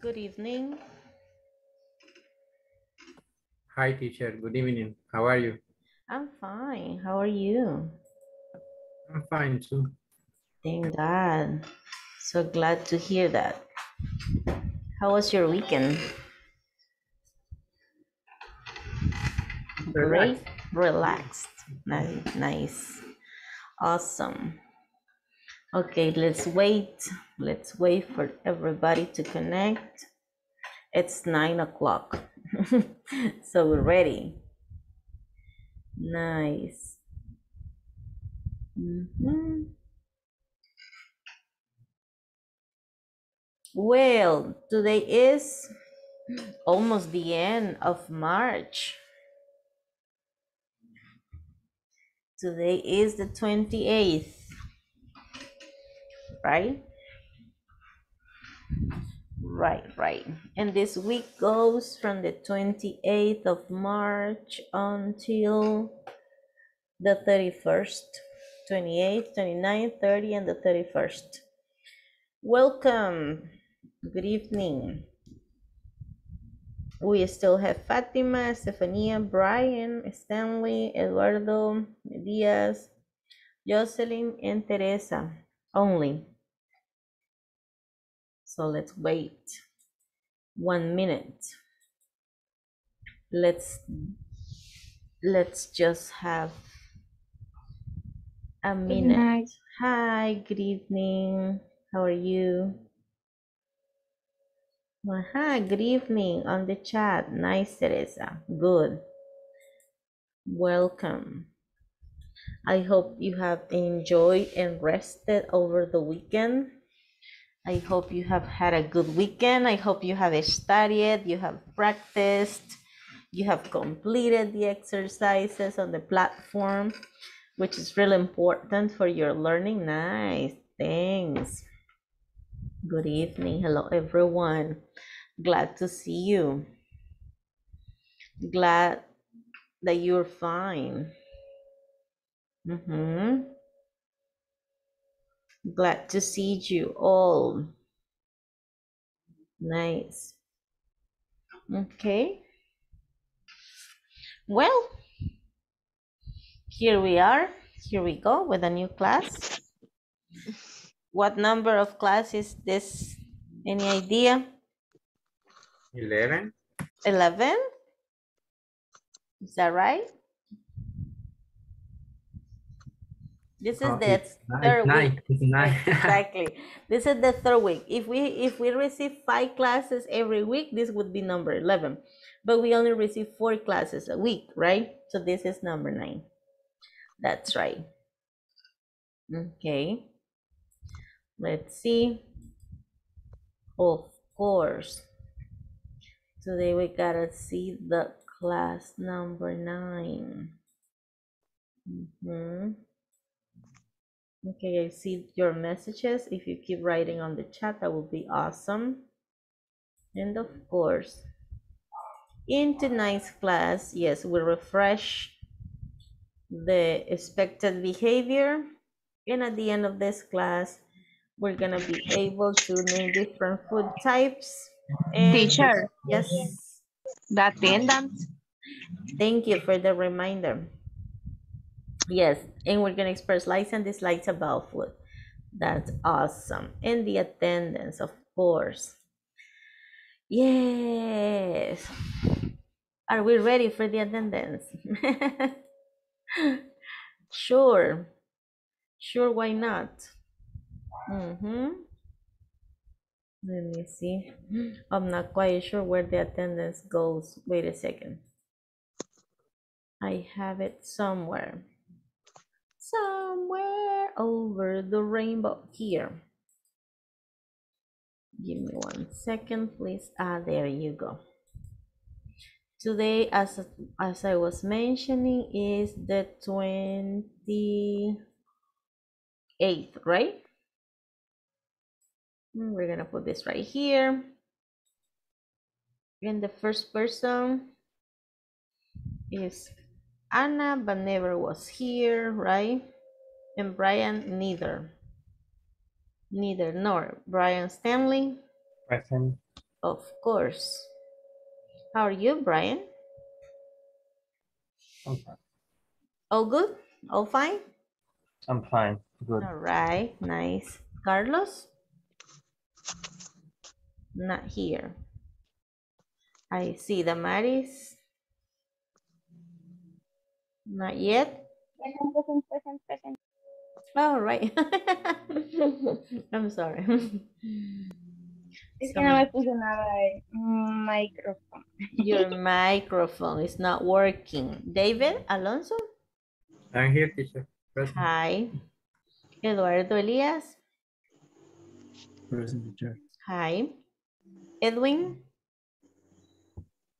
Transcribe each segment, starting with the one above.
Good evening. Hi, teacher. Good evening. How are you? I'm fine. How are you? I'm fine, too. Thank God. So glad to hear that. How was your weekend? Great. Relaxed. Nice. Awesome. Okay, let's wait for everybody to connect. It's 9 o'clock. So we're ready. Nice. Well, today is almost the end of March. Today is the 28th. Right. And this week goes from the 28th of March until the 31st, 28th, 29th, 30th, and the 31st. Welcome. Good evening. We still have Fatima, Stephania, Brian, Stanley, Eduardo Elías, Jocelyn, and Teresa only. So let's wait 1 minute. Let's just have a minute. Good night. Hi, good evening. How are you? Good evening on the chat. Nice, Teresa. Good. Welcome. I hope you have enjoyed and rested over the weekend. I hope you have had a good weekend. I hope you have studied, you have practiced, you have completed the exercises on the platform, which is really important for your learning. Nice, thanks. Good evening. Hello, everyone. Glad to see you. Glad that you're fine. Glad to see you all. Nice. Okay. Well, here we are. Here we go with a new class. What number of class is this? Any idea? 11. 11? Is that right? This is the third week. Exactly. This is the third week. If we receive 5 classes every week, this would be number 11. But we only receive 4 classes a week, right? So this is number 9. That's right. Okay. Let's see. Of course. Today we gotta see the class number 9. Okay, I see your messages. If you keep writing on the chat, that would be awesome. And of course, in tonight's class, yes, we refresh the expected behavior. And at the end of this class, we're going to be able to name different food types. And teacher. Yes. The attendant. Thank you for the reminder. Yes, and we're going to express likes and dislikes about food. That's awesome. And the attendance, of course. Yes. Are we ready for the attendance? Sure. Sure, why not? Let me see. I'm not quite sure where the attendance goes. Wait a second. I have it somewhere. Somewhere over the rainbow here. Give me 1 second, please. Ah, there you go. Today, as I was mentioning, is the 28th, right? We're going to put this right here. And the first person is Anna, but never was here, right? And Brian, neither. Brian Stanley. Present. Of course. How are you, Brian? I'm fine. All good? All fine? I'm fine. Good. All right. Nice. Carlos? Not here. I see Damaris. Not yet. Present. All right. I'm sorry. Es que no me puse nada de microphone. Your microphone is not working. David, Alonso? I'm here, teacher. Present. Hi. Eduardo Elías? Present, teacher. Hi. Edwin?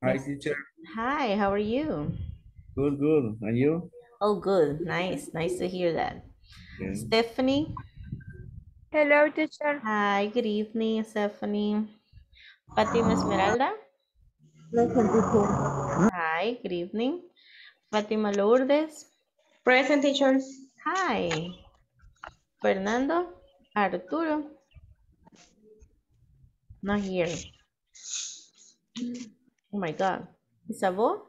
Hi, teacher. Hi, how are you? Good, good. And you? Oh, good. Nice. Nice to hear that. Okay. Stephanie? Hello, teacher. Hi, good evening, Stephanie. Fatima Esmeralda? Present, teacher. Hi, good evening. Fatima Lourdes? Present, teacher. Hi. Fernando Arturo? Not here. Oh my God. Isabel?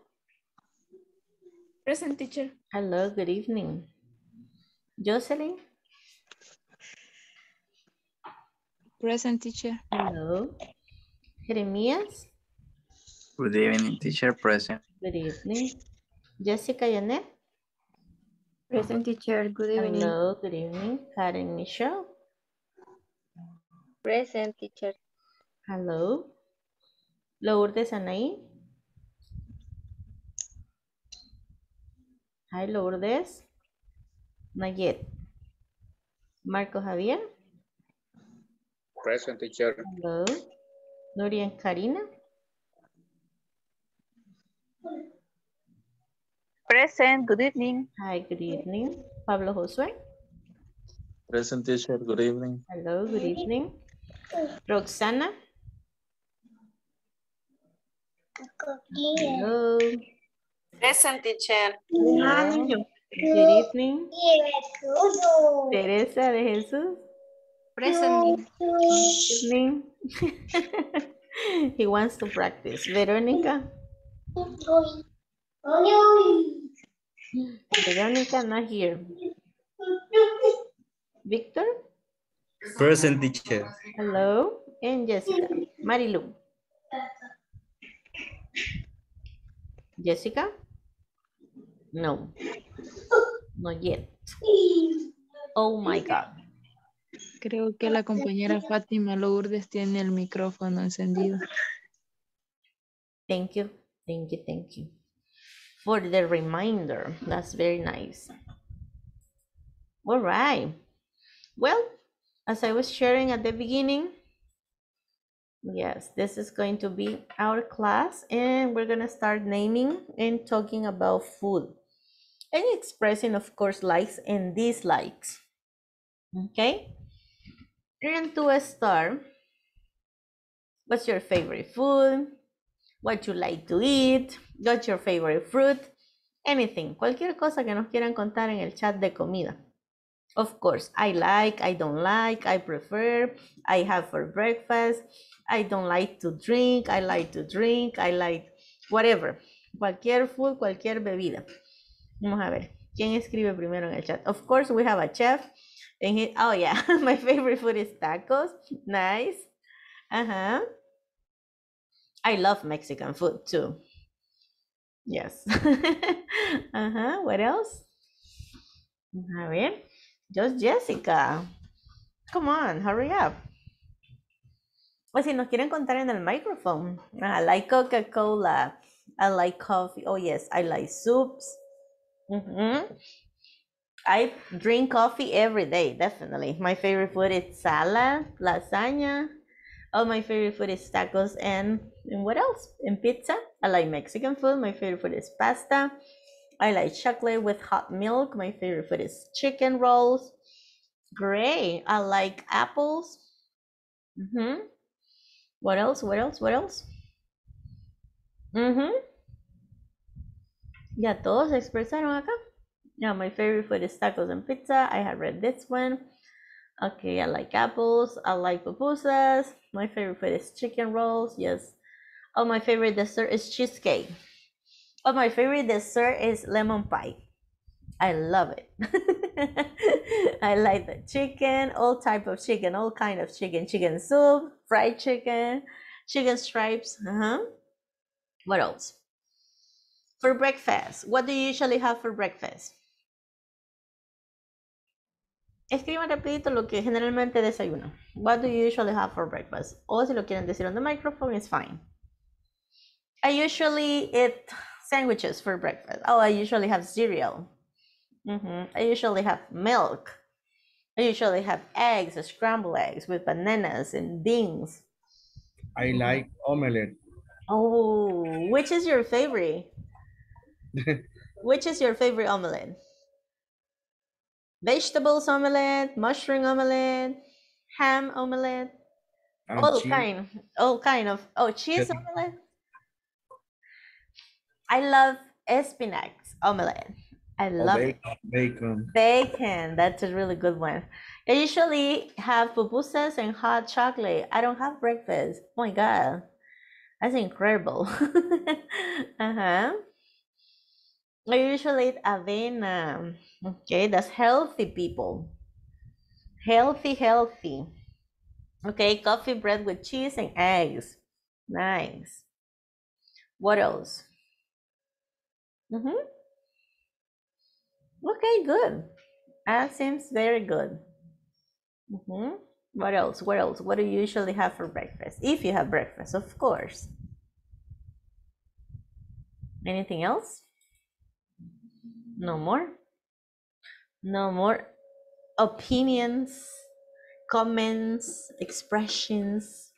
Present, teacher. Hello, good evening. Jocelyn? Present, teacher. Hello. Jeremías? Good evening, teacher. Present. Good evening. Jessica Yanet? Present, teacher. Good evening. Hello, good evening. Karen Michelle? Present, teacher. Hello. Lourdes Anaí? Hi, Lourdes. Not yet. Marco Javier? Present, teacher. Hello. Nuria Karina? Present, good evening. Hi, good evening. Pablo Josué? Present, teacher. Good evening. Hello, good evening. Roxana? Hello. Present, teacher. Hello. Good evening. Teresa de Jesús. Present. Good evening. He wants to practice. Veronica. Veronica, not here. Victor. Present, teacher. Hello. And Jessica. Marilu. Jessica? No. Not yet. Oh my God. Creo que la compañera Fatima Lourdes tiene el micrófono encendido. Thank you. Thank you. Thank you. For the reminder. That's very nice. All right. Well, as I was sharing at the beginning, yes, this is going to be our class and we're going to start naming and talking about food and expressing, of course, likes and dislikes. Okay? And to start, what's your favorite food? What you like to eat? What's your favorite fruit? Anything. Cualquier cosa que nos quieran contar en el chat de comida. Of course, I like, I don't like, I prefer, I have for breakfast, I don't like to drink, I like to drink, I like whatever. Cualquier food, cualquier bebida. Vamos a ver, ¿quién escribe primero en el chat? Of course, we have a chef. And he, oh yeah, my favorite food is tacos. Nice. Uh-huh. I love Mexican food too. Yes. Uh-huh, what else? A ver, just Jessica. Come on, hurry up. O si nos quieren contar en el microphone. I like Coca-Cola. I like coffee. Oh yes, I like soups. Mm-hmm. I drink coffee every day, definitely. My favorite food is salad, lasagna. Oh, my favorite food is tacos and what else? And pizza. I like Mexican food. My favorite food is pasta. I like chocolate with hot milk. My favorite food is chicken rolls. Great. I like apples. Mm-hmm. What else? What else? What else? Mm-hmm. Ya todos expresaron acá. Yeah, my favorite food is tacos and pizza. I have read this one. Okay, I like apples, I like pupusas. My favorite food is chicken rolls, yes. Oh, my favorite dessert is cheesecake. Oh, my favorite dessert is lemon pie. I love it. I like the chicken, all type of chicken, all kind of chicken. Chicken soup, fried chicken, chicken stripes. What else? For breakfast, what do you usually have for breakfast? Escriban rapidito lo que generalmente desayuno. What do you usually have for breakfast? O si lo quieren decir on the microphone, it's fine. I usually eat sandwiches for breakfast. Oh, I usually have cereal. I usually have milk. I usually have eggs, scrambled eggs with bananas and beans. I like omelette. Oh, which is your favorite? Which is your favorite omelette? Vegetables omelette, mushroom omelette, ham omelette, all kind of cheese omelette. I love spinach omelette. I love bacon. That's a really good one. I usually have pupusas and hot chocolate. I don't have breakfast. Oh my god, that's incredible. I usually eat avena. Okay, that's healthy, people. Healthy, healthy. Okay, coffee bread with cheese and eggs. Nice. What else? Okay, good. That seems very good. What else? What else? What do you usually have for breakfast? If you have breakfast, of course. Anything else? No more? No more opinions, comments, expressions.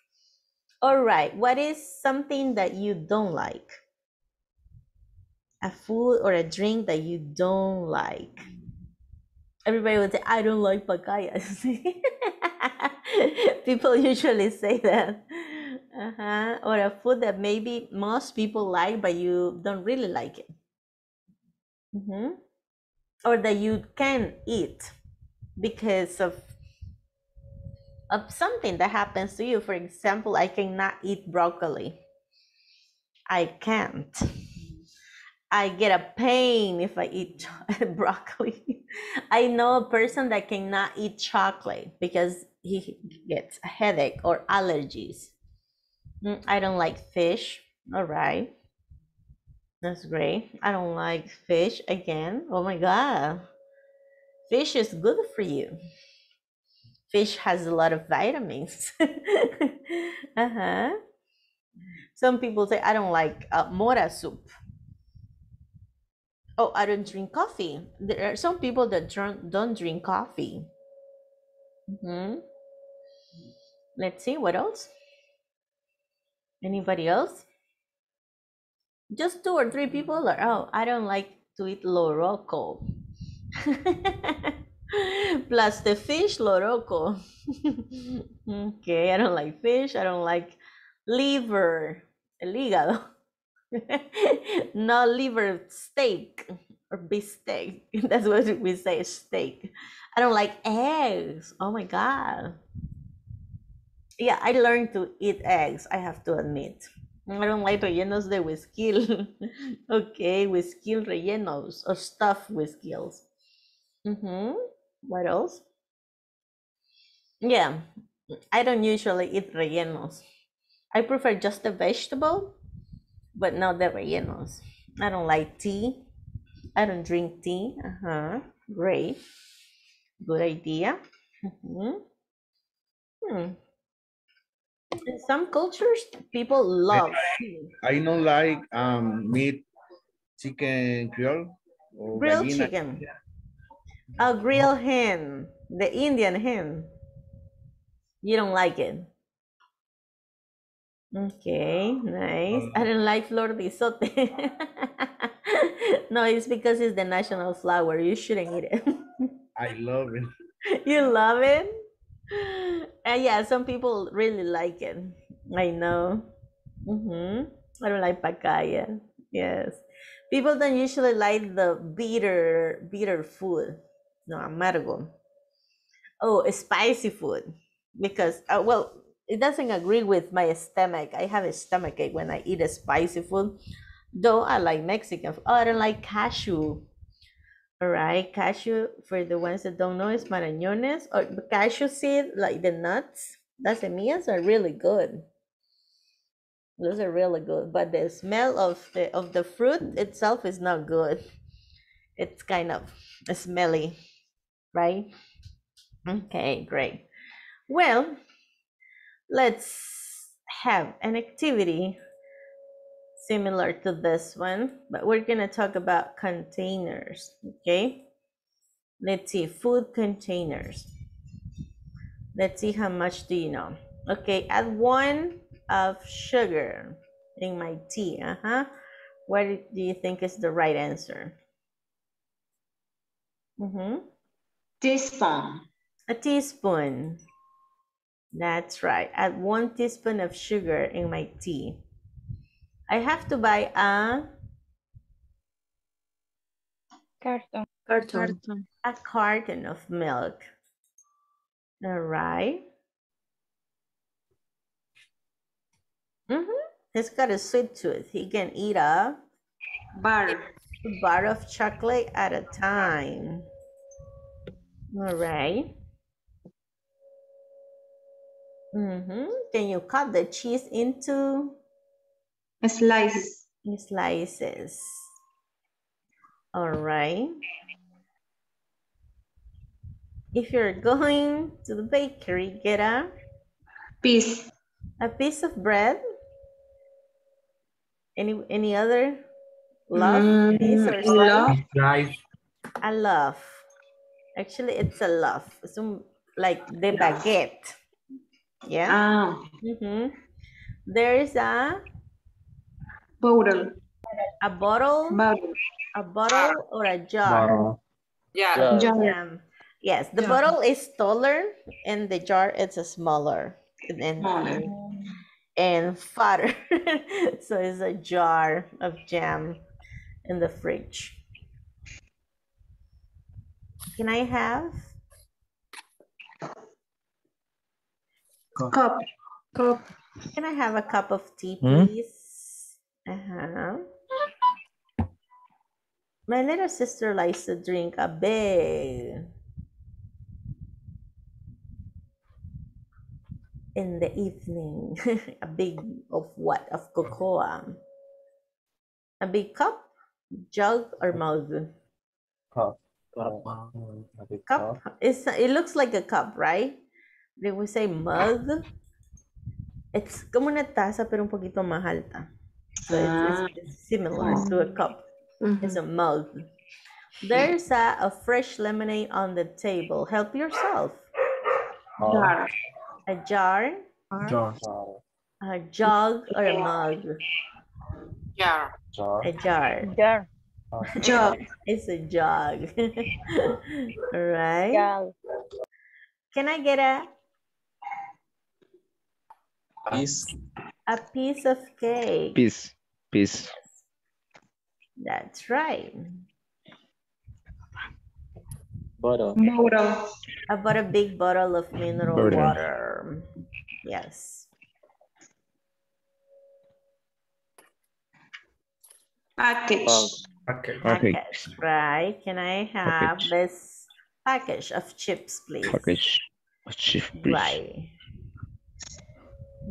All right, what is something that you don't like? A food or a drink that you don't like. Everybody would say, I don't like pacayas. People usually say that. Or a food that maybe most people like, but you don't really like it. Or that you can eat because of something that happens to you. For example, I cannot eat broccoli. I can't. I get a pain if I eat broccoli. I know a person that cannot eat chocolate because he gets a headache or allergies. I don't like fish. All right. That's great. I don't like fish again. Oh my god. Fish is good for you. Fish has a lot of vitamins. Some people say, I don't like mora soup. Oh, I don't drink coffee. There are some people that don't drink coffee. Let's see, what else? Anybody else? Just 2 or 3 people are, oh, I don't like to eat loroco. Plus the fish, loroco. Okay, I don't like fish. I don't like liver, el hígado. No liver steak or beefsteak. That's what we say, steak. I don't like eggs. Oh my god. Yeah, I learned to eat eggs, I have to admit. I don't like rellenos de huesquil. Okay, huesquil rellenos or stuffed huesquils. What else? Yeah, I don't usually eat rellenos. I prefer just the vegetable, but not the rellenos. I don't like tea. I don't drink tea. Great. Good idea. In some cultures, people love tea. I don't like meat, chicken creole. Or grilled gallina. Chicken. Yeah. A grilled hen. The Indian hen. You don't like it. Okay, nice. I don't like flor de isote. No, it's because it's the national flower. You shouldn't eat it. I love it. You love it? And yeah, some people really like it. I know. I don't like pacaya. Yes. People don't usually like the bitter food. No, amargo. Oh, spicy food. Because, well, it doesn't agree with my stomach. I have a stomachache when I eat a spicy food. Though I like Mexican food. Oh, I don't like cashew. All right, cashew, for the ones that don't know, is marañones. Or cashew seed, like the nuts. Las semillas are really good. Those are really good. But the smell of the fruit itself is not good. It's kind of smelly, right? Okay, great. Well, let's have an activity similar to this one, but we're gonna talk about containers. Okay, let's see, food containers. Let's see how much do you know. Okay, add 1 of sugar in my tea. What do you think is the right answer? Teaspoon. A teaspoon. That's right. Add 1 teaspoon of sugar in my tea. I have to buy a carton. A carton of milk. All right. He's got a sweet tooth. He can eat a bar of chocolate at a time. All right. Then you cut the cheese into slices. All right. If you're going to the bakery, get a piece. A piece of bread. Any other loaf? A loaf. Actually, it's a loaf. It's like the baguette. Yeah. There is a bottle. A bottle or a jar. Yes, the bottle is taller and the jar is smaller and fatter. So it's a jar of jam in the fridge. Can I have? Cup. Can I have a cup of tea, please? My little sister likes to drink a big in the evening. A big of what? Of cocoa. A big cup, jug, or mug? Cup. It looks like a cup, right? Did we say mug? It's como una taza, pero un poquito más alta. So it's similar to a cup. It's a mug. There's a fresh lemonade on the table. Help yourself. A jar. A jug or a mug? A jar. Jug. It's a jug. All right. Can I get a piece of cake? Piece. That's right. Bottle. I bought a big bottle of mineral water. Yes. Package. Right. Can I have this package of chips, please? Right.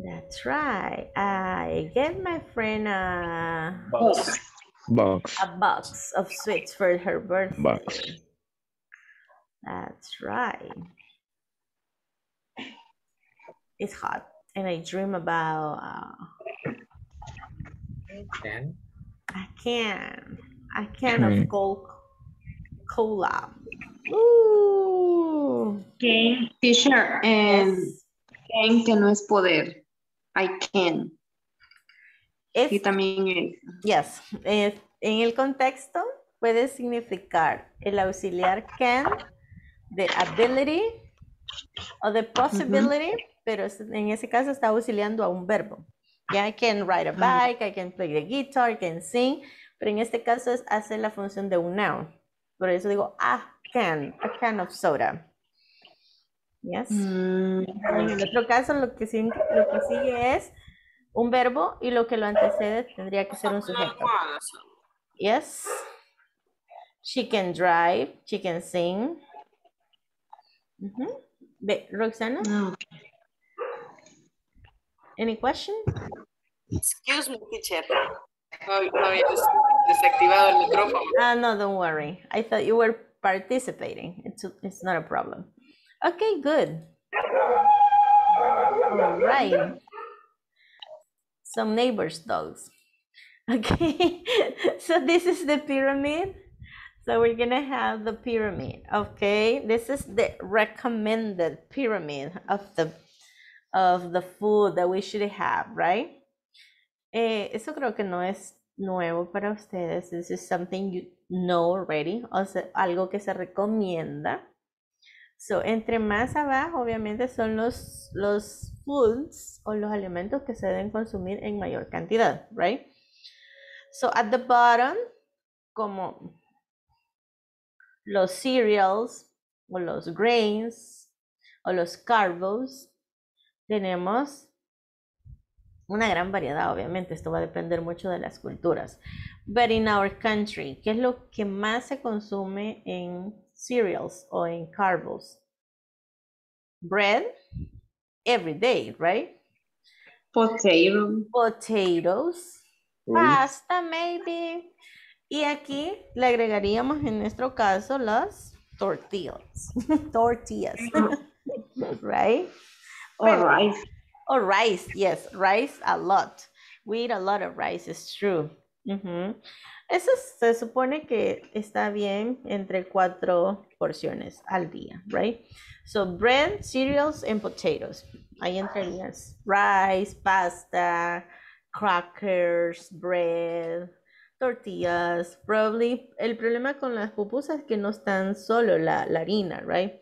That's right. I gave my friend a box. A box of sweets for her birthday. That's right. It's hot, and I dream about. A can of Coca-Cola. Ooh. Can t-shirt and can que no es poder. I can. Y también es. Yes. En el contexto puede significar el auxiliar can, the ability o the possibility, pero en ese caso está auxiliando a un verbo. Yeah, I can ride a bike, I can play the guitar, I can sing, pero en este caso es hacer la función de un noun. Por eso digo, a can of soda. Yes. En el otro caso, lo que sigue es un verbo y lo que lo antecede tendría que ser un sujeto. Yes. She can drive, she can sing. Roxana? No. Any question? Excuse me, teacher. No había desactivado el micrófono. Ah, no, don't worry. I thought you were participating. It's not a problem. Okay, good. All right. Some neighbors' dogs. Okay. So this is the pyramid. So we're going to have the pyramid. Okay. This is the recommended pyramid of the food that we should have, right? Eso creo que no es nuevo para ustedes. This is something you know already. O sea, algo que se recomienda. So, entre más abajo, obviamente, son los foods o los alimentos que se deben consumir en mayor cantidad, right? So, at the bottom, como los cereals o los grains o los carbos, tenemos una gran variedad, obviamente, esto va a depender mucho de las culturas. But in our country, ¿qué es lo que más se consume en cereals o en carbos? Bread, every day, right? Potatoes, pasta, maybe. Y aquí le agregaríamos en nuestro caso las tortillas, right? Or rice. Or rice, yes, rice a lot. We eat a lot of rice, it's true. Eso se supone que está bien entre 4 porciones al día, right? So bread, cereals, and potatoes. Ahí entrarían rice, pasta, crackers, bread, tortillas. Probably el problema con las pupusas es que no están solo la harina, right?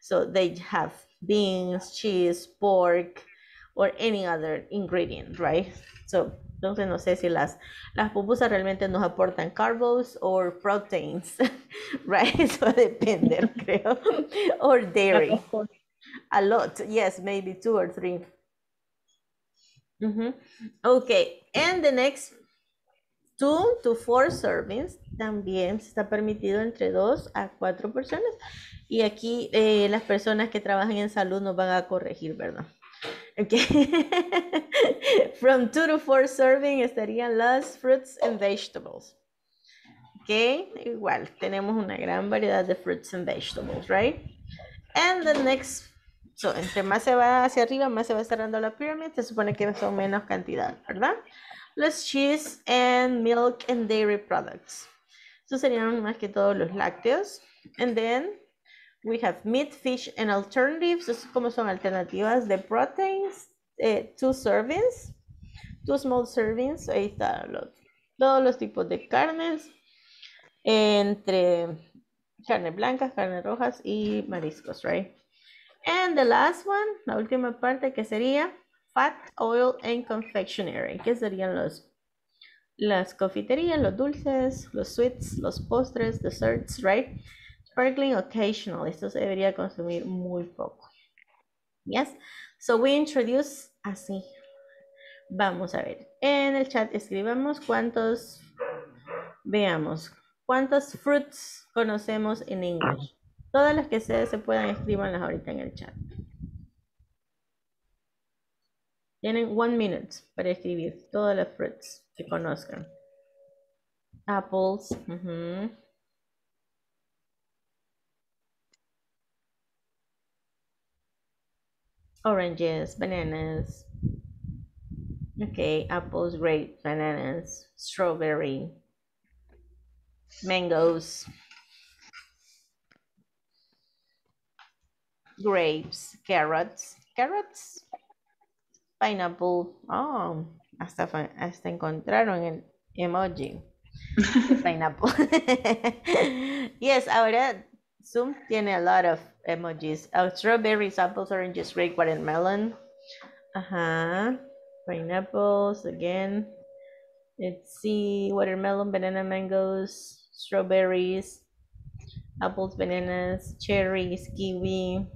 So they have beans, cheese, pork, or any other ingredient, right? So, entonces no sé si las pupusas realmente nos aportan carbs or proteins, right? Eso depende, creo. Or dairy. A lot, yes, maybe 2 or 3. Okay, and the next 2 to 4 servings también está permitido entre 2 a 4 personas. Y aquí las personas que trabajan en salud nos van a corregir, ¿verdad? Okay. From 2 to 4 serving estarían las fruits and vegetables. Okay, igual tenemos una gran variedad de fruits and vegetables, right? And the next, so entre más se va hacia arriba, más se va cerrando la pirámide, se supone que son menos cantidad, ¿verdad? Los cheese and milk and dairy products. Eso serían más que todos los lácteos. And then we have meat, fish, and alternatives. Es como son alternativas de proteins. 2 small servings. Ahí está. Todos los tipos de carnes. Entre carnes blancas, carnes rojas y mariscos, right? And the last one, la última parte que sería fat, oil, and confectionery. Que serían las confiterías, los dulces, los sweets, los postres, desserts, right? Sparkling occasional. Esto se debería consumir muy poco. Yes. So we introduce así. Vamos a ver. En el chat escribamos cuántos. Veamos. ¿Cuántos fruits conocemos en inglés? Todas las que se puedan, escríbanlas ahorita en el chat. Tienen 1 minute para escribir todas las fruits que conozcan. Apples. Oranges, bananas, okay, apples, grapes, bananas, strawberry, mangoes, grapes, carrots, pineapple. Oh, hasta encontraron el emoji. Pineapple. Yes, ahora Zoom tiene a lot of emojis. Strawberries, apples, oranges, grape, watermelon. Pineapples again. Let's see. Watermelon, banana, mangoes, strawberries, apples, bananas, cherries, kiwi,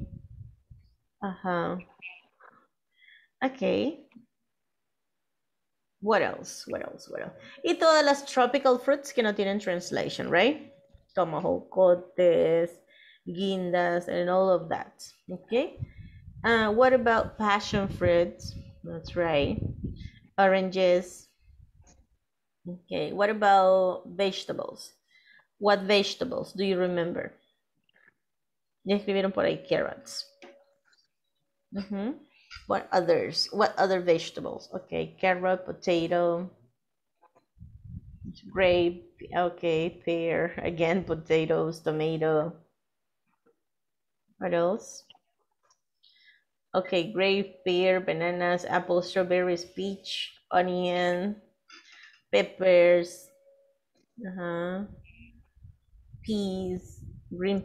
Uh-huh. Okay. What else? What else? What else? Y todas las tropical fruits que no tienen translation, right? Como jocotes, guindas, and all of that. Okay. What about passion fruits? That's right. Oranges. Okay. What about vegetables? What vegetables do you remember? Ya escribieron por ahí carrots. Mm-hmm. What others? What other vegetables? Okay, carrot, potato, grape, okay, pear, again, potatoes, tomato. What else? Okay, grape, pear, bananas, apple, strawberries, peach, onion, peppers, peas, green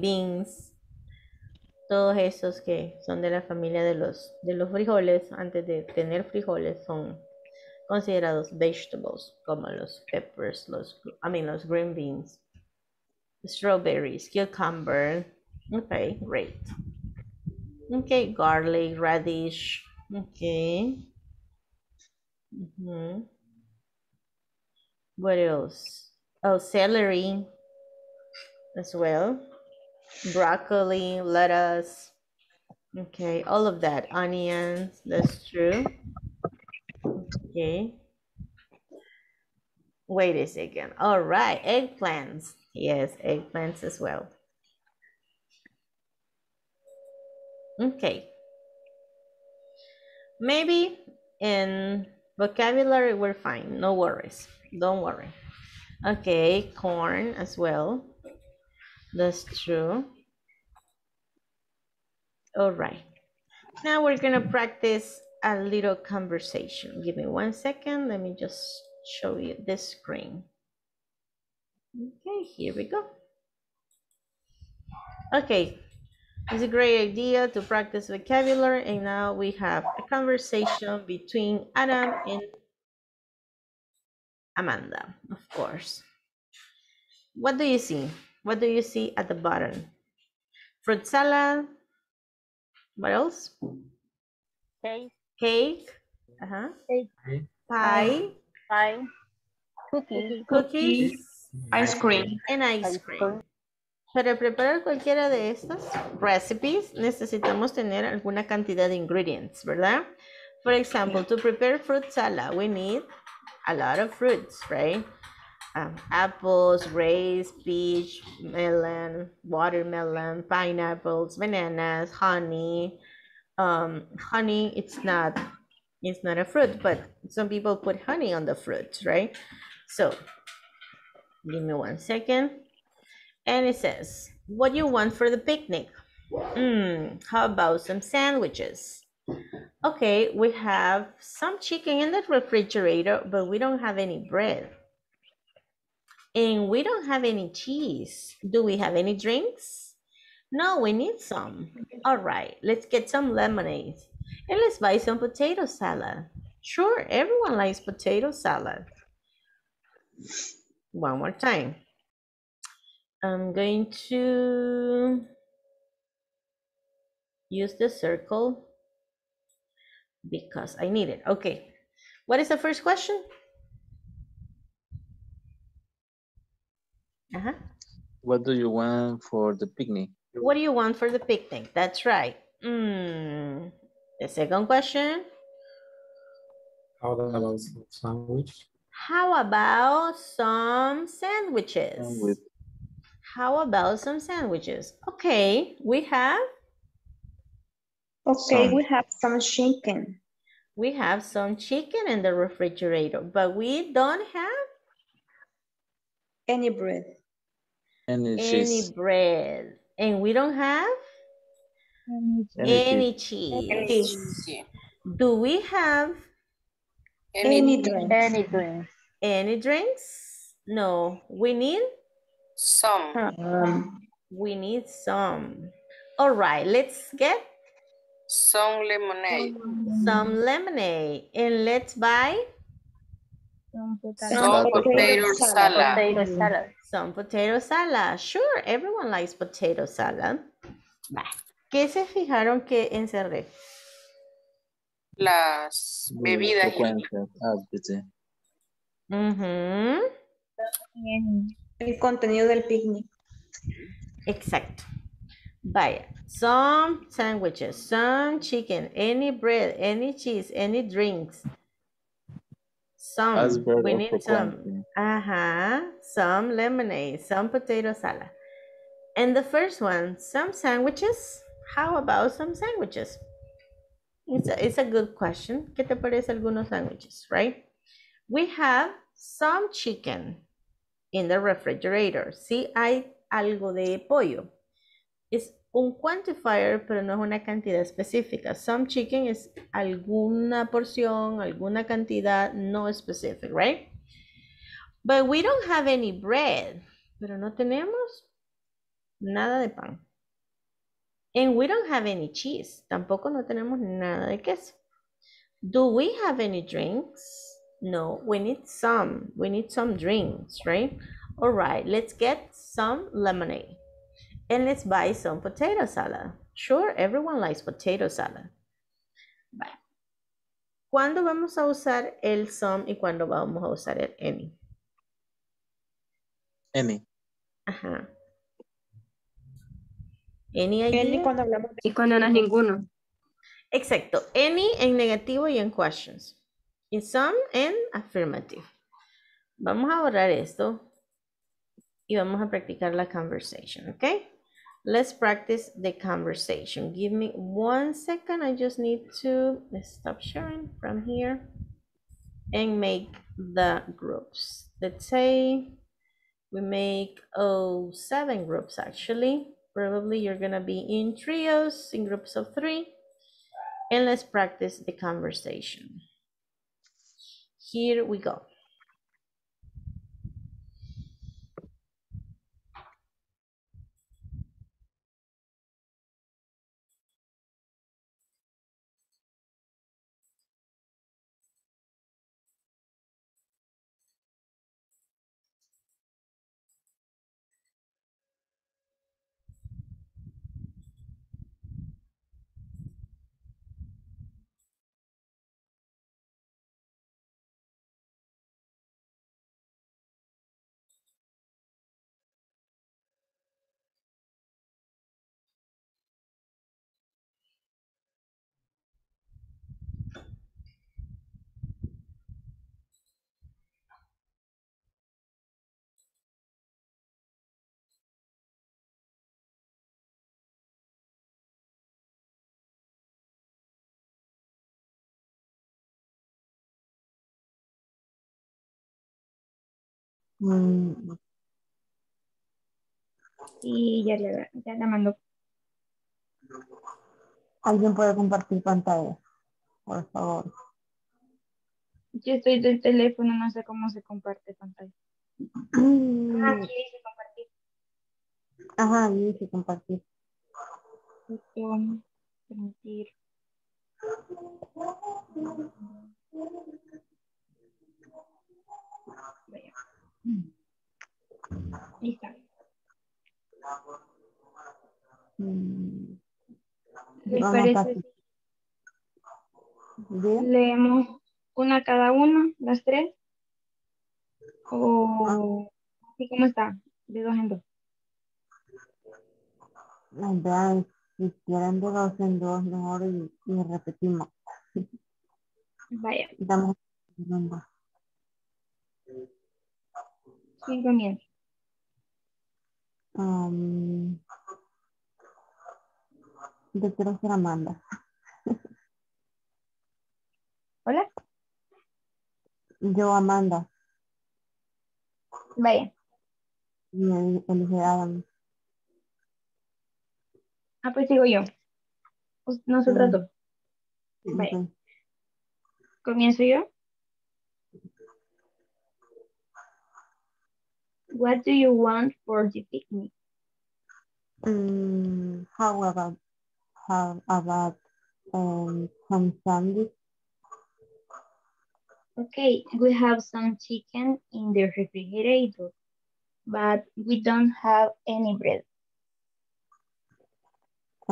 beans. Todos esos que son de la familia de los frijoles, antes de tener frijoles, son considerados vegetables, como los peppers, los green beans, strawberries, cucumber. Okay, great. Okay, garlic, radish. Okay. Mm-hmm. What else? Oh, celery as well. Broccoli, lettuce, okay, all of that, onions, that's true. Okay, wait a second. All right, eggplants. Yes, eggplants as well. Okay, maybe in vocabulary we're fine, no worries, don't worry. Okay, corn as well. That's true. All right. Now we're going to practice a little conversation. Give me 1 second. Let me just show you this screen. Okay, here we go. Okay. It's a great idea to practice vocabulary. And now we have a conversation between Adam and Amanda, of course. What do you see? What do you see at the bottom? Fruit salad. What else? Cake. Cake. Uh-huh. Cake. Pie. Pie. Cookies. Ice cream. And ice cream. Para preparar cualquiera de estas recipes, necesitamos tener alguna cantidad de ingredients, ¿verdad? For example, to prepare fruit salad, we need a lot of fruits, right? Apples, grapes, peach, melon, watermelon, pineapples, bananas, honey. Honey, it's not a fruit, but some people put honey on the fruit, right? So give me 1 second. And it says, what you want for the picnic? How about some sandwiches? Okay, we have some chicken in the refrigerator, but we don't have any bread. And we don't have any cheese. Do we have any drinks? No, we need some. All right, let's get some lemonade. And let's buy some potato salad. Sure, everyone likes potato salad. One more time. I'm going to use the circle because I need it. Okay, what is the first question? Uh-huh. What do you want for the picnic? What do you want for the picnic? That's right. The second question. How about some sandwich? How about some sandwiches? How about some sandwiches? Okay, we have. Okay, we have some chicken. We have some chicken in the refrigerator, but we don't have any bread. Any bread. And we don't have any cheese. Do we have any drinks? Any drinks? No. We need some. We need some. All right, let's get some lemonade. Some lemonade. And let's buy some potato salad. Sure, everyone likes potato salad. ¿Qué se fijaron que encerré? Las bebidas. El contenido del picnic. Exacto. Vaya. Some sandwiches, some chicken, any bread, any cheese, any drinks. Some, we need some. Some lemonade, some potato salad. And the first one, some sandwiches. How about some sandwiches? It's a good question. ¿Qué te parece algunos sandwiches, right? We have some chicken in the refrigerator. Sí hay algo de pollo. Es un quantifier, pero no es una cantidad específica. Some chicken es alguna porción, alguna cantidad, no specific, right? But we don't have any bread. Pero no tenemos nada de pan. And we don't have any cheese. Tampoco no tenemos nada de queso. Do we have any drinks? No, we need some. We need some drinks, right? All right, let's get some lemonade. And let's buy some potato salad. Sure, everyone likes potato salad. Bye. ¿Cuándo vamos a usar el some y cuándo vamos a usar el any? Any. Ajá. Any idea? Cuando hablamos de... Y cuando no es ninguno. Exacto. Any en negativo y en questions. Y some en affirmative. Vamos a borrar esto y vamos a practicar la conversation, ¿ok? Let's practice the conversation. Give me 1 second. I just need to stop sharing from here and make the groups. Let's say we make 7 groups actually. Probably you're gonna be in trios, in groups of 3. And let's practice the conversation. Here we go. Y ya la mando. ¿Alguien puede compartir pantalla? Por favor. Yo estoy del teléfono, no sé cómo se comparte pantalla. Aquí dice compartir. Ajá, dice compartir. Permitir. Vaya. Ahí está. ¿Le parece? ¿Leemos una cada uno, las tres? ¿O así como está? De 2 en 2. Verdad, si quieren de 2 en 2 mejor y repetimos. Vaya. Damos nombre. ¿Quién comienza? Yo quiero ser Amanda. ¿Hola? Yo, Amanda. Vaya. Y el Adam. Ah, pues sigo yo. Nosotros dos. Vaya. Okay. ¿Comienzo yo? What do you want for the picnic? How about some sandwich? Okay, we have some chicken in the refrigerator, but we don't have any bread.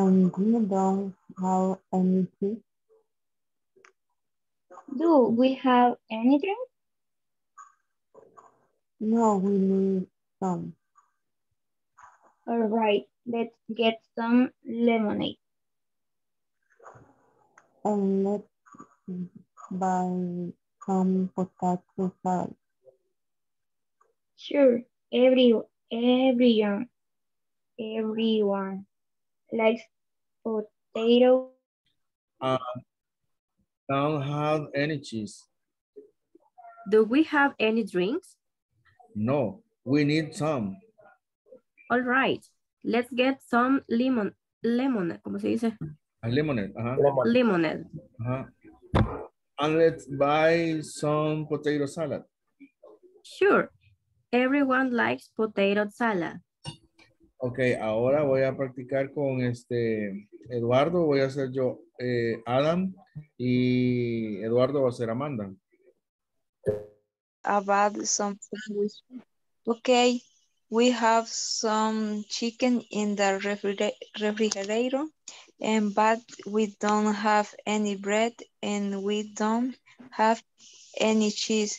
and you don't have anything? Do we have anything? No, we need some. All right, let's get some lemonade. And let's buy some potato salad. Sure, everyone likes potato. Don't have any cheese. Do we have any drinks? No, we need some. All right, let's get some lemonade. ¿Cómo se dice? Lemonade. Uh-huh. Lemonade. Uh-huh. And let's buy some potato salad. Sure. Everyone likes potato salad. Okay, ahora voy a practicar con Eduardo. Voy a hacer yo Adam y Eduardo va a ser Amanda. About some sandwich. Okay, we have some chicken in the refrigerator, but we don't have any bread and we don't have any cheese.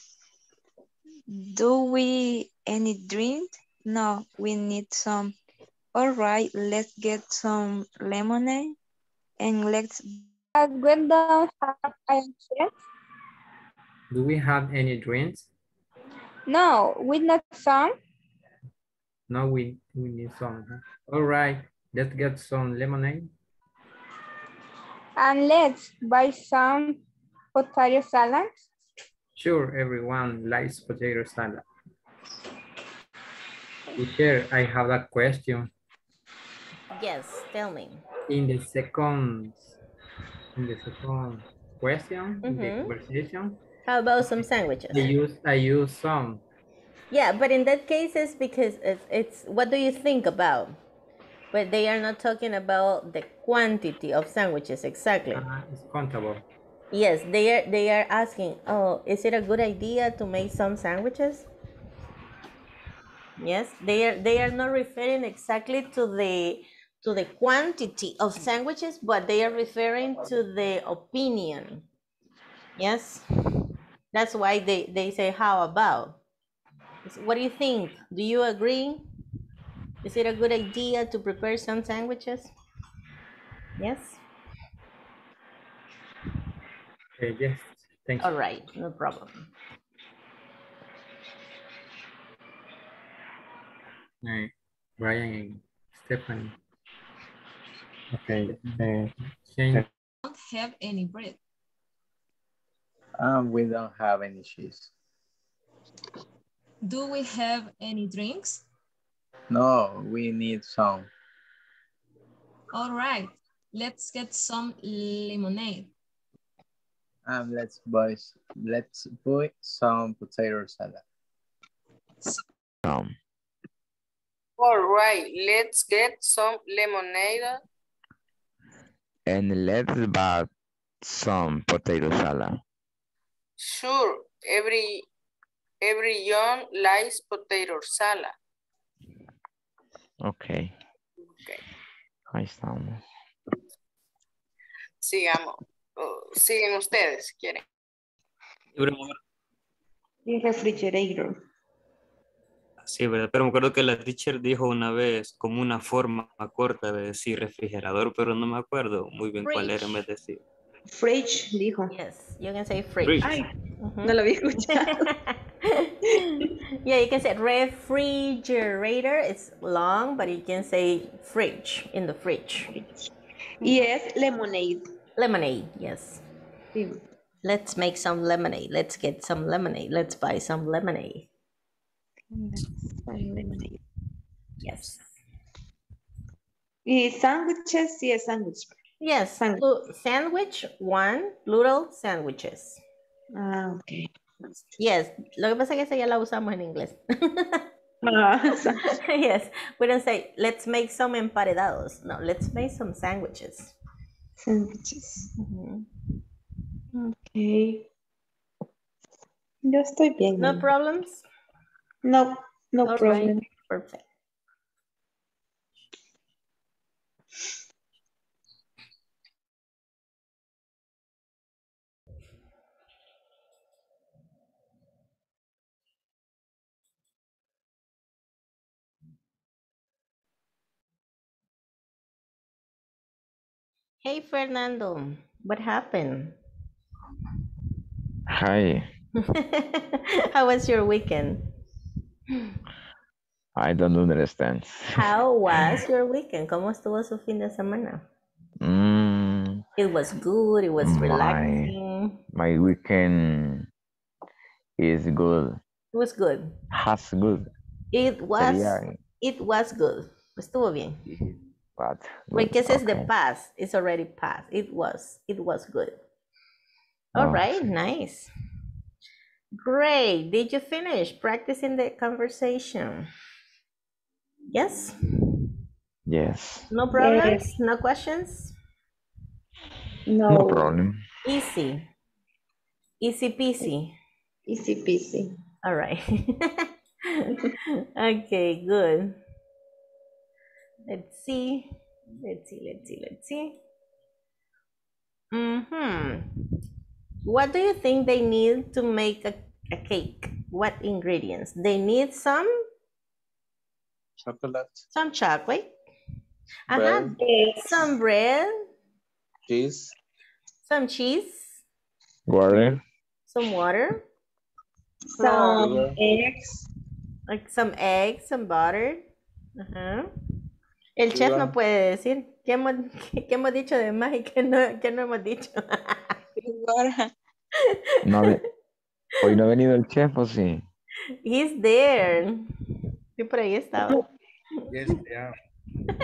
Do we any drink? No, we need some. All right, let's get some lemonade and let's. Do we have any drinks? No, we not some. No, we need some. All right, let's get some lemonade. And let's buy some potato salad. Sure, everyone likes potato salad. Teacher, I have a question. Yes, tell me. In the second question, in the conversation. How about some sandwiches? I use some. Yeah, but in that case, it's because it's what do you think about? But they are not talking about the quantity of sandwiches exactly. It's countable. Yes, they are asking, oh, is it a good idea to make some sandwiches? Yes, they are not referring exactly to the quantity of sandwiches, but they are referring to the opinion. Yes, that's why they say, how about? What do you think? Do you agree? Is it a good idea to prepare some sandwiches? Yes. Yes, thanks. All right, no problem. Brian and Stephanie. Okay. We don't have any bread. We don't have any cheese. Do we have any drinks? No, we need some. All right, let's get some lemonade. Let's buy some potato salad. All right, let's get some lemonade. And let's buy some potato salad. Sure, every young likes potato salad. Okay. Okay. Ahí estamos. Sigamos. Siguen ustedes si quieren. El refrigerador. Sí, verdad, pero me acuerdo que la teacher dijo una vez como una forma corta de decir refrigerador, pero no me acuerdo muy bien cuál era en vez de decir. Fridge dijo. Yes, you can say fridge. Ay, no lo había escuchado. Yeah, you can say refrigerator. It's long, but you can say fridge in the fridge. Yes, lemonade. Lemonade, yes. Let's make some lemonade. Let's get some lemonade. Let's buy some lemonade. Let's buy lemonade. Yes. Sandwiches, yes, sandwich. Yes, sandwich one, plural sandwiches. Ah, okay. Yes, lo que pasa es que esa ya la usamos en inglés. Yes, we don't say, let's make some emparedados. No, let's make some sandwiches. Sandwiches. Okay. Yo estoy bien. No problems? No, no all problem. Right. Perfect. Hey, Fernando, what happened? Hi. How was your weekend? I don't understand. How was your weekend? ¿Cómo estuvo su fin de semana? It was good. It was relaxing. My weekend is good. It was good. Has good. It was. Yeah. It was good. Estuvo bien. But because it's the past. It's already past. It was. It was good. All right. Nice. Great. Did you finish practicing the conversation? Yes. Yes. No problems. Yes. No questions. No problem. Easy. Easy peasy. Easy peasy. All right. Okay, good. Let's see. Let's see. What do you think they need to make a cake? What ingredients? They need some? Chocolate. Some chocolate. Bread. Some bread. Cheese. Some cheese. Water. Some water. Some eggs. Like some eggs, some butter. El chef no puede decir. ¿Qué hemos dicho de más y qué no hemos dicho? ¿Hoy no ha venido el chef o sí? He's there. Sí, por ahí estaba. Yes, yeah.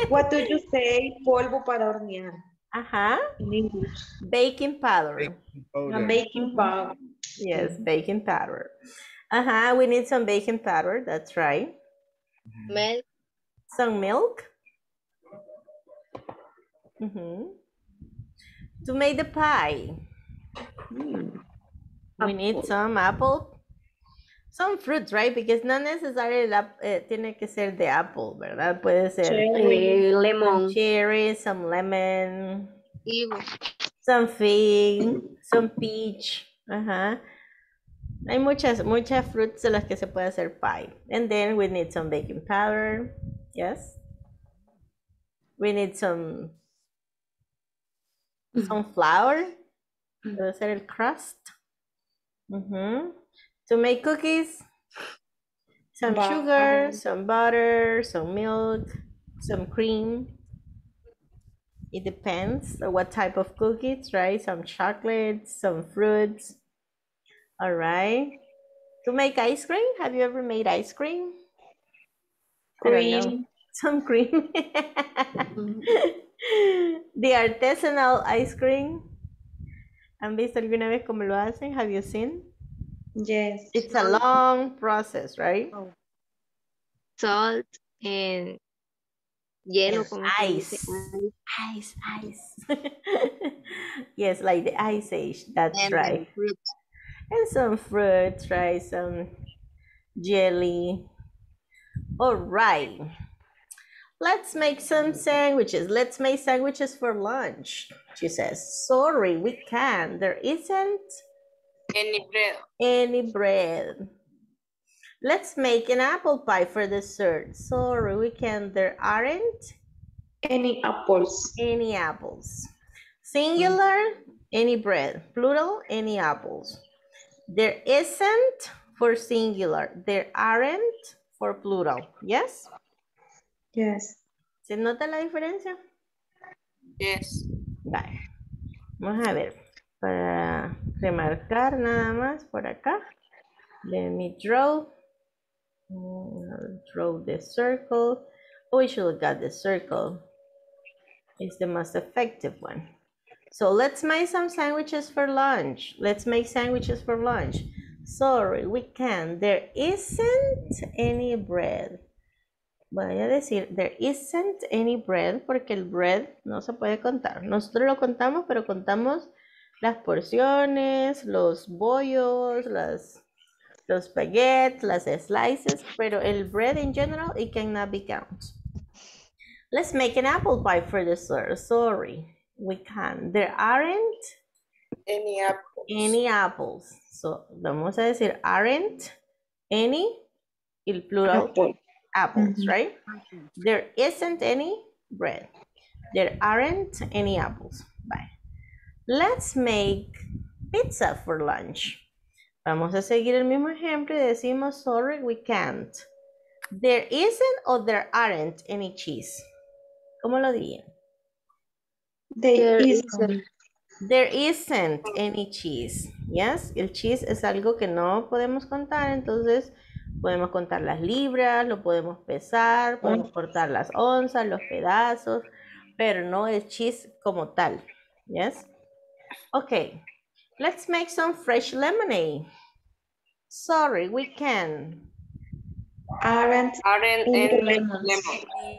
What do you say? Polvo para hornear. Ajá. In English. Baking powder. Baking powder. Yes, baking powder. We need some baking powder. That's right. Milk. Some milk. To make the pie. We need some apple. Some fruits, right? Because not necessarily tiene que ser de apple, ¿verdad? Puede ser cherry, lemon. Cherry, some lemon. Ew. Some fig, some peach. Hay muchas fruits de las que se puede hacer pie. And then we need some baking powder. Yes. We need some flour. Puede ser el crust. To make cookies, some sugar, some butter, some milk, some cream. It depends on what type of cookies, right? Some chocolates, some fruits. All right. To make ice cream, have you ever made ice cream? Cream. Some cream. The artisanal ice cream. ¿Han visto alguna vez cómo lo hacen? Have you seen? Yes. It's a long process, right? Salt and yellow. Ice. Yes, like the ice age. That's right. And some fruit, right? Some jelly. All right. Let's make some sandwiches. Let's make sandwiches for lunch. She says, sorry, we can't. There isn't any bread. Let's make an apple pie for dessert. Sorry, we can't. There aren't any apples. Singular, any bread. Plural, any apples. There isn't for singular. There aren't for plural. Yes? Yes. ¿Se nota la diferencia? Yes. Vale. Vamos a ver. Para remarcar nada más por acá. Let me draw. I'll draw the circle. Oh, we should have got the circle. It's the most effective one. So let's make some sandwiches for lunch. Sorry, we can't. There isn't any bread. Voy a decir, there isn't any bread, porque el bread no se puede contar. Nosotros lo contamos, pero contamos las porciones, los bollos, los baguettes, las slices, pero el bread in general, it cannot be counted. Let's make an apple pie for dessert. Sorry, we can't. There aren't any apples. So, vamos a decir, aren't any, el plural, apples, right? There isn't any bread. There aren't any apples. Bye. Let's make pizza for lunch. Vamos a seguir el mismo ejemplo y decimos, sorry, we can't. There isn't or there aren't any cheese. ¿Cómo lo diría? There isn't. There isn't any cheese. Yes, el cheese es algo que no podemos contar, entonces podemos contar las libras, lo podemos pesar, podemos cortar las onzas, los pedazos, pero no el cheese como tal. Yes? Okay, let's make some fresh lemonade. Sorry, we can. Aren't any lemons.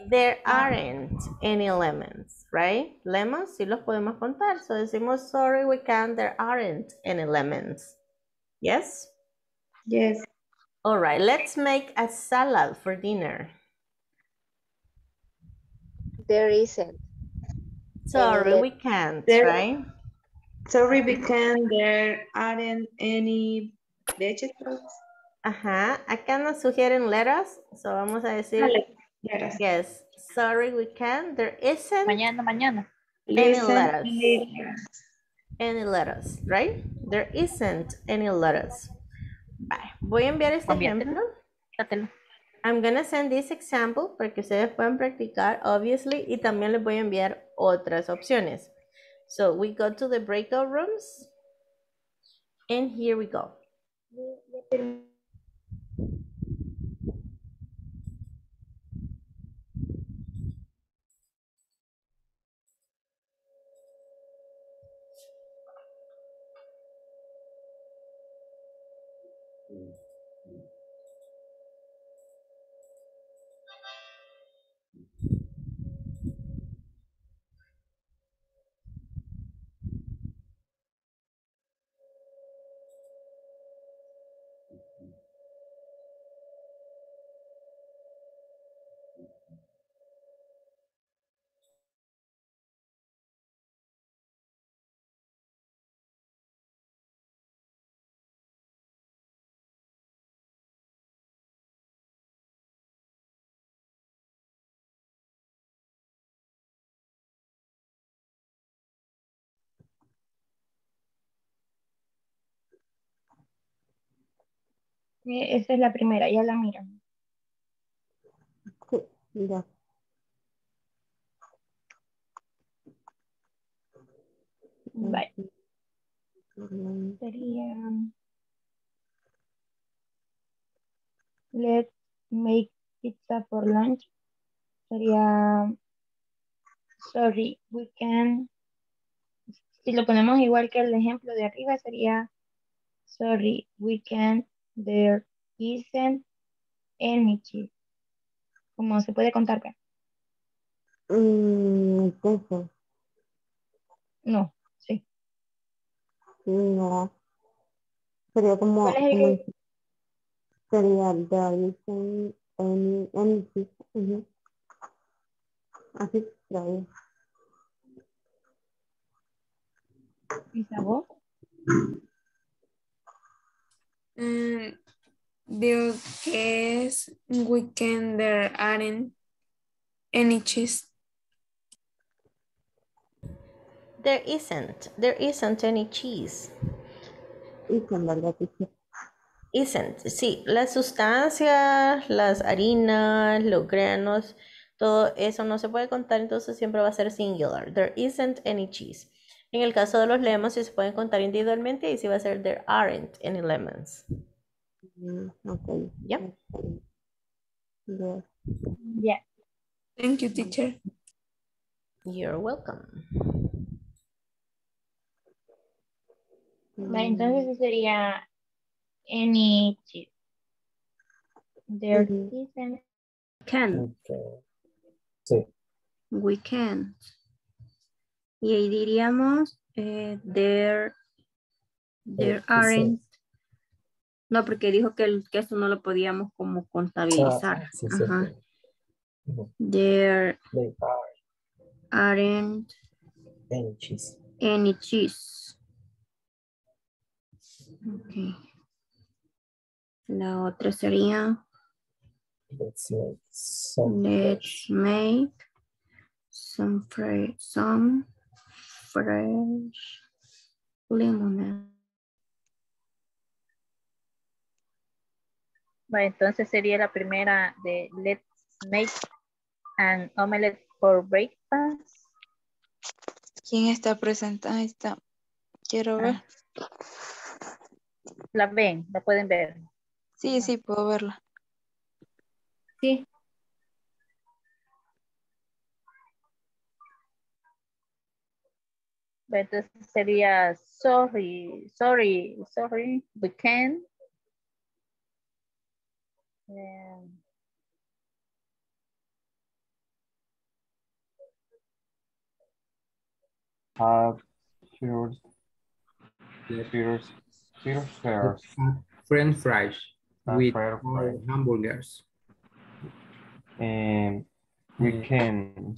There aren't any lemons, right? Lemons sí los podemos contar. So decimos, sorry, we can't. There aren't any lemons. Yes? Yes. All right, let's make a salad for dinner. There isn't. Sorry, we can't, right? Sorry, we can't. There aren't any vegetables. Ajá, acá nos sugieren lettuce, so vamos a decir, lettuce. Yes, sorry, we can't, there isn't any lettuce, right? There isn't any lettuce. Bye. Voy a enviar este ejemplo. I'm gonna send this example para que ustedes puedan practicar, obviously, y también les voy a enviar otras opciones. So, we go to the breakout rooms, and here we go. Esa es la primera, ya la miro. Mira. Vale. Sería... Let's make pizza for lunch. Sería... Sorry, we can... Si lo ponemos igual que el ejemplo de arriba, sería... Sorry, we can... There isn't any cheese. ¿Cómo se puede contar? No, sí. No. Sería como... Sería there isn't any cheese. Así trae. ¿Y sabor? Bill guess weekend there aren't any cheese. There isn't. There isn't any cheese. Isn't. Sí, las sustancias, las harinas, los granos, todo eso no se puede contar, entonces siempre va a ser singular. There isn't any cheese. En el caso de los lemons, sí se pueden contar individualmente y sí va a ser there aren't any lemons. Okay. Yeah. Yeah. Thank you, teacher. You're welcome. Vale, entonces sería any cheese. There isn't. Can't. Okay. Sí. We can't. Y ahí diríamos, there aren't. No, porque dijo que eso no lo podíamos como contabilizar. Ah, sí, ajá. Sí. There aren't any cheese. Okay. La otra sería, let's make some fresh lemonade. Bueno, entonces sería la primera de let's make an omelette for breakfast. ¿Quién está presentando esta? Quiero ver. ¿La ven? ¿La pueden ver? Sí, sí, puedo verla. Sí. Bueno, entonces sería sorry, we can't. French fries with hamburgers. And we can.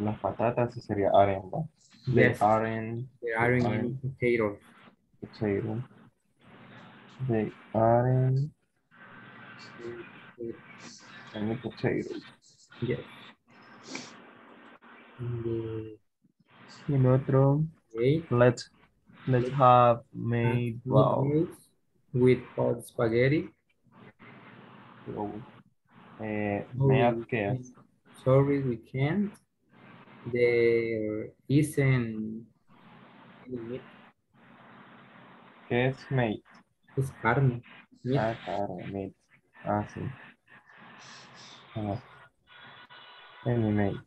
Las patatas sería arenga. Yes. The arenga potato. Potato. They are in the potatoes. Yes. In otro, okay. Let's have made wow with hot spaghetti. Oh. May I guess? Sorry, we can't. There isn't meat. Yes, mate. Es carne. Meat. Ah, carne, meat. Ah, sí. Ah. Let me make.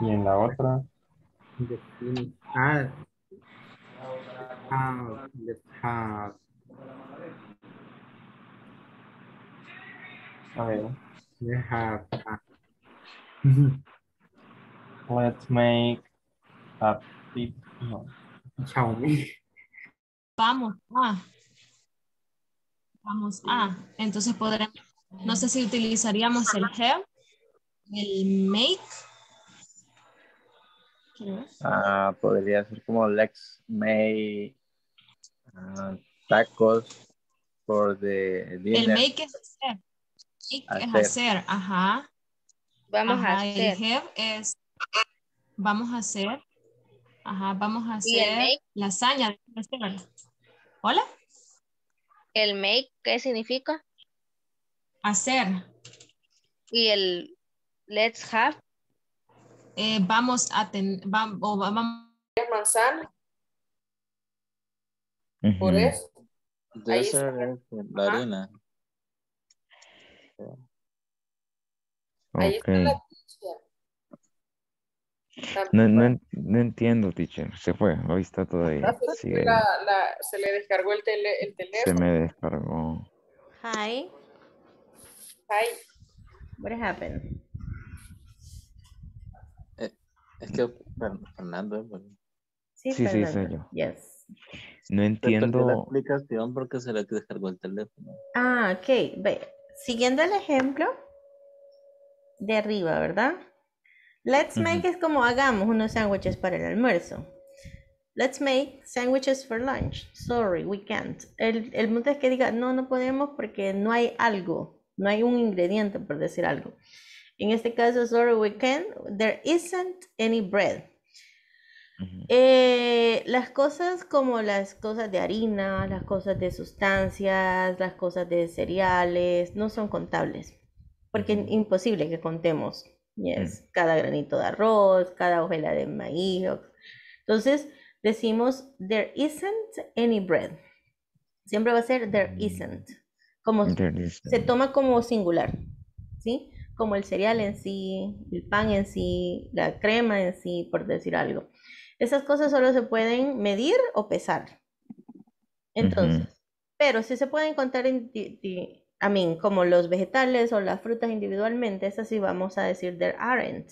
Y en la otra. Let's make a pizza. Vamos a. Entonces podremos, no sé si utilizaríamos el have, el make. Ah, podría ser como let's make tacos for the dinner. El make es hacer. Ajá. Vamos a hacer. El have es vamos a hacer lasaña. Hola. El make, ¿qué significa? Hacer. Y el let's have. Vamos a manzana. Por eso. Ahí está. La harina. Ahí está la No entiendo, teacher. Se fue. Ahí está todavía. Se le descargó el teléfono. Se me descargó. Hi. What happened? Es que Fernando. Sí, soy yo. Yes. No entiendo. La explicación porque se le descargó el teléfono. Ah, ok. Siguiendo el ejemplo de arriba, ¿verdad? Let's make es como hagamos unos sándwiches para el almuerzo. Let's make sandwiches for lunch. Sorry, we can't. El punto es que diga, no podemos porque no hay algo. No hay un ingrediente, por decir algo. En este caso, sorry, we can't. There isn't any bread. Las cosas como las cosas de harina, las cosas de sustancias, las cosas de cereales, no son contables. Porque es imposible que contemos. Yes. Cada granito de arroz, cada hojuela de maíz. Entonces decimos there isn't any bread. Siempre va a ser there isn't. Como se toma como singular, ¿sí? Como el cereal en sí, el pan en sí, la crema en sí, por decir algo. Esas cosas solo se pueden medir o pesar. Entonces, pero si se pueden contar en como los vegetales o las frutas individualmente, esas sí vamos a decir there aren't.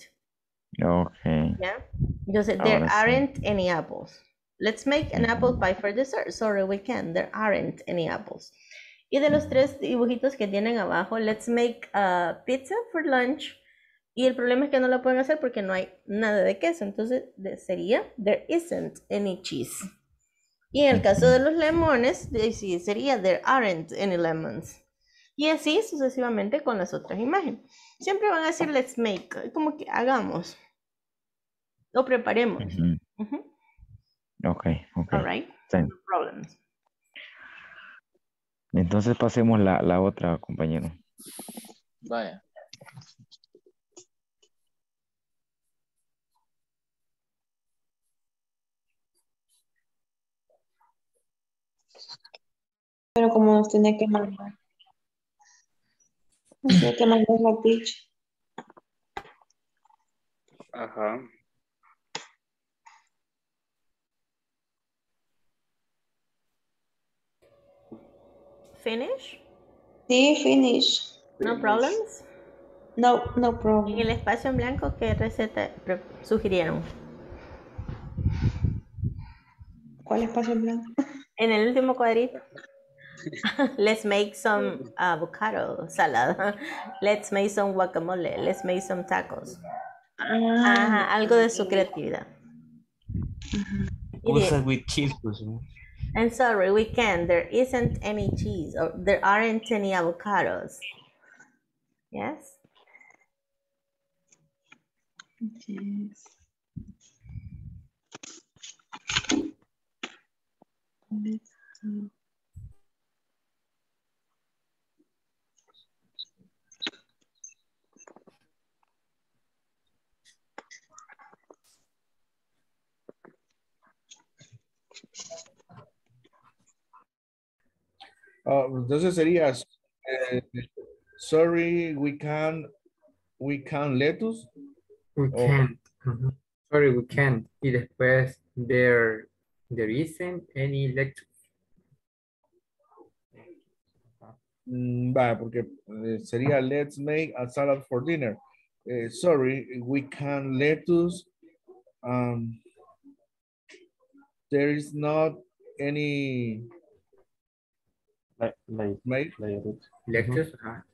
Okay. ¿Ya? Entonces, there aren't any apples. Let's make an apple pie for dessert. Sorry, we can't. There aren't any apples. Y de los tres dibujitos que tienen abajo, let's make a pizza for lunch. Y el problema es que no la pueden hacer porque no hay nada de queso. Entonces, sería there isn't any cheese. Y en el caso de los lemones, sería there aren't any lemons. Y así sucesivamente con las otras imágenes. Siempre van a decir let's make, como que hagamos. Lo preparemos. Uh-huh. Uh-huh. Ok, ok. All right. No problems. Entonces pasemos la otra, compañero. Vaya. Pero como nos tenía que mandar. Nos tenía que mandar la pizza. Ajá. Finish? Sí, finish. No problems? No, no problem. En el espacio en blanco, ¿qué receta sugirieron? ¿Cuál espacio en blanco? En el último cuadrito. Let's make some avocado salad. Let's make some guacamole. Let's make some tacos. Ajá, algo de su creatividad. Cosas with cheese. I'm sorry, we can't. There isn't any cheese or there aren't any avocados. Yes? Cheese. Entonces sería sorry we can't lettuce. We can't. Uh-huh. Sorry we can't. Y después there isn't any lettuce. Vale, porque sería let's make a salad for dinner. Sorry we can't lettuce. There is not any. Lectures, ajá.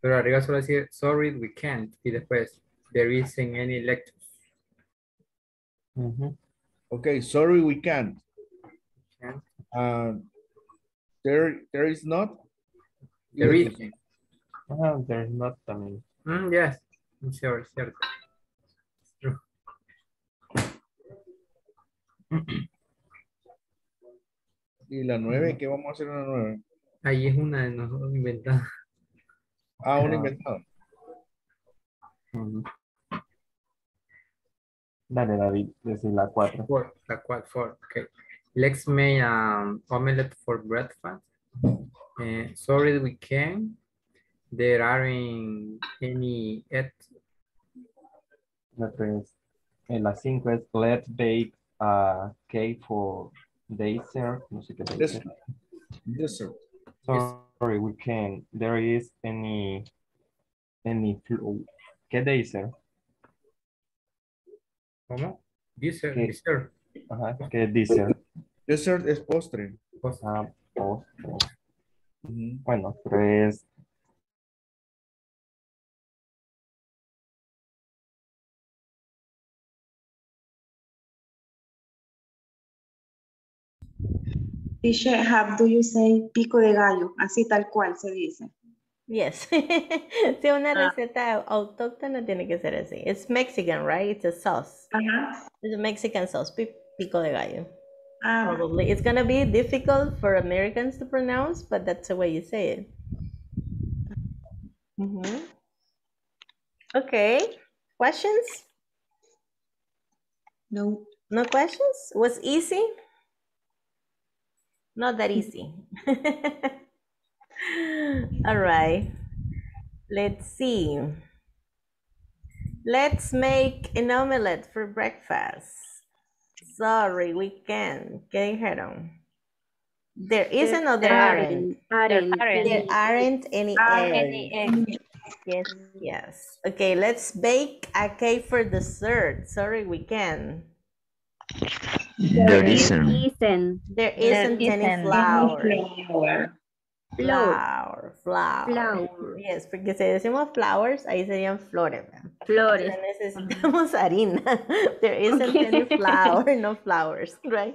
Pero arriba solo decir sorry we can't y después there isn't any lectures. Uh-huh. Okay, sorry we can't. Okay. There is not. There isn't. Oh, there is not también. Yes, I'm sure, cierto. It's true. Y la 9, ¿qué vamos a hacer en la 9? Ahí es una de nosotros inventada. Ah, una inventada. Dale, David, decir la 4. La 4, ok. Let's make an omelette for breakfast. Sorry we can. There aren't any yet. La 3. La 5 es let's bake a cake for dessert. No sé qué dessert. Dessert. Sorry, we can't. There is any flow. ¿Qué dessert? ¿Cómo? Dessert. Ajá, ¿qué dessert? Dessert es postre. Ah, postre. Bueno, tres. Teacher, how do you say pico de gallo? Así tal cual se dice. Yes. Si una receta autóctona tiene que ser así. It's Mexican, right? It's a sauce. Uh-huh. It's a Mexican sauce, pico de gallo. Probably. It's going to be difficult for Americans to pronounce, but that's the way you say it. Mm-hmm. Okay. Questions? No. No questions? Was easy? Not that easy. All right. Let's see. Let's make an omelette for breakfast. Sorry, we can't. ¿Qué dijeron? There isn't or there aren't? There aren't any eggs. Yes, yes. Okay, let's bake a cake for dessert. Sorry, we can't. There isn't any flour. Flower. Flower. Flower. Yes, porque si decimos flowers, ahí serían flores. Flores. Entonces necesitamos harina. There isn't any flour, no flowers, right?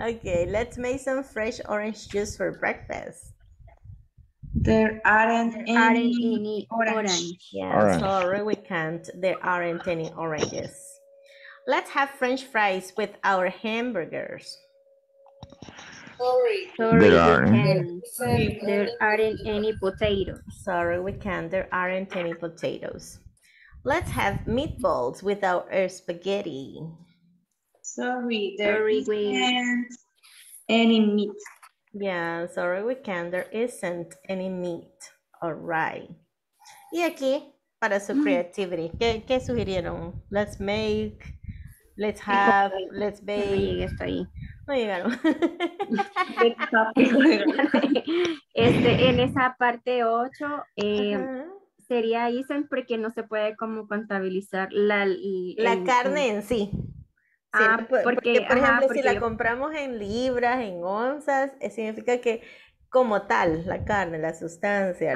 Okay, let's make some fresh orange juice for breakfast. There aren't any orange. Yeah, orange. Sorry, we can't. There aren't any oranges. Let's have French fries with our hamburgers. Sorry, there aren't any potatoes. Sorry, we can't. There aren't any potatoes. Let's have meatballs with our spaghetti. Sorry, there isn't any meat. Yeah, sorry, we can't. There isn't any meat. All right. Y aquí, para su creativity, ¿qué sugirieron? Let's make, let's have, let's bake. Está ahí. No llegaron. En esa parte 8 sería ahí siempre que no se puede como contabilizar la carne en sí. Sí, ah, porque por ejemplo, porque si la compramos en libras, en onzas, significa que como tal, la carne, la sustancia,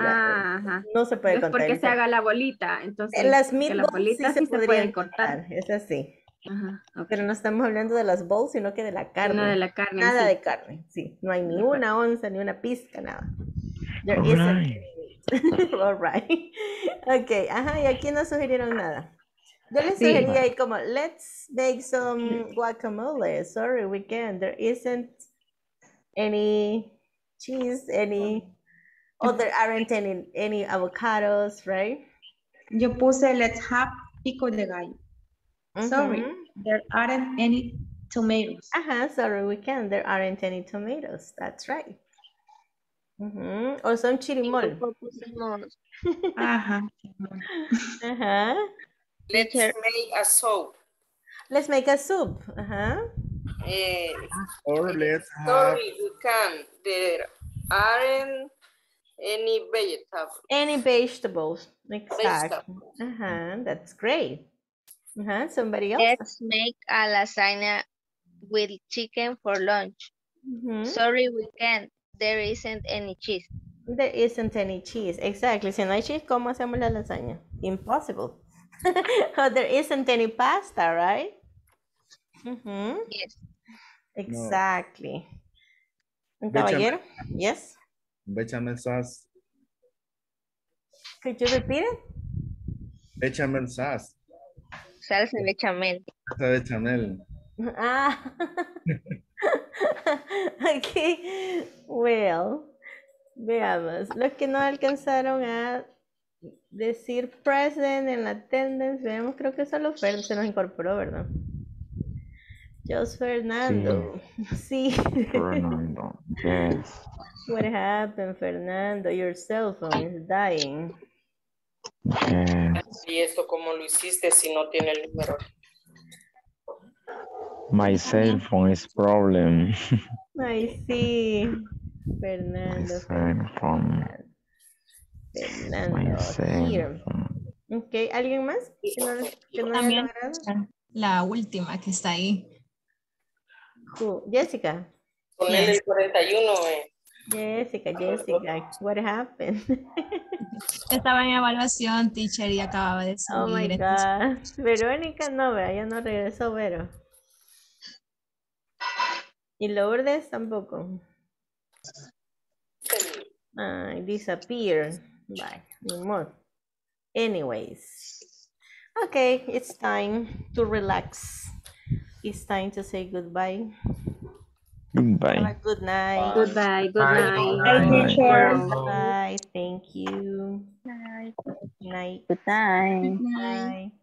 no se puede contar. Porque se haga la bolita, entonces las meatballs sí se podrían contar. Es así. Ajá, okay. Pero no estamos hablando de las balls, sino que de la carne. No, de la carne. Nada sí. De carne, sí. No hay ni una onza, ni una pizca, nada. There all isn't. Right. All right. Ok, ajá, y aquí no sugirieron nada. Yo les sugería ahí como, let's make some guacamole. Sorry, we can't. There isn't any cheese, there aren't any avocados, right? Yo puse, let's have pico de gallo. Sorry, there aren't any tomatoes. Ajá, sorry, we can't. There aren't any tomatoes. That's right. Or some chirimol. Ajá. Ajá. Let's make a soup. Let's make a soup. Or let's have... Sorry, we can't. There aren't any vegetables. Any vegetables. Exactly. That's great. Somebody else. Let's make a lasagna with chicken for lunch. Sorry, we can't. There isn't any cheese. There isn't any cheese. Exactly. Si no hay cheese, ¿cómo hacemos la lasaña? Impossible. Oh, there isn't any pasta, right? Yes. Exactly. No. Caballero? Yes? Bechamel sauce. Could you repeat it? Bechamel sauce. Salsa bechamel. Salsa bechamel. Ah. Okay. Well, veamos. Los que no alcanzaron a decir present en la attendance, veamos, creo que solo Fer se nos incorporó, ¿verdad? Just Fernando. Sí. Fernando. Yes. What happened, Fernando? Your cell phone is dying. ¿Y esto cómo lo hiciste si no tiene el número? My cell phone is problem. Ay, sí. Fernando. Fernando. Ok, ¿alguien más? ¿Que no también la última que está ahí. Jessica. Ponle el 41, Jessica, what happened? Estaba en evaluación, teacher, y acababa de subir. Oh my God. Verónica no, ya no regresó, Vero. Y Lourdes tampoco. Ay, disappeared. Bye, no more. Anyways. Okay, it's time to relax. It's time to say goodbye. Goodbye. Have a good night. Goodbye. Good night. Bye. Thank you. Good night. Good night. Good night.